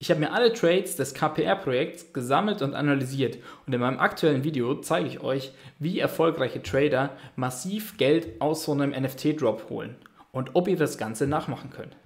Ich habe mir alle Trades des KPR-Projekts gesammelt und analysiert und in meinem aktuellen Video zeige ich euch, wie erfolgreiche Trader massiv Geld aus so einem NFT-Drop holen und ob ihr das Ganze nachmachen könnt.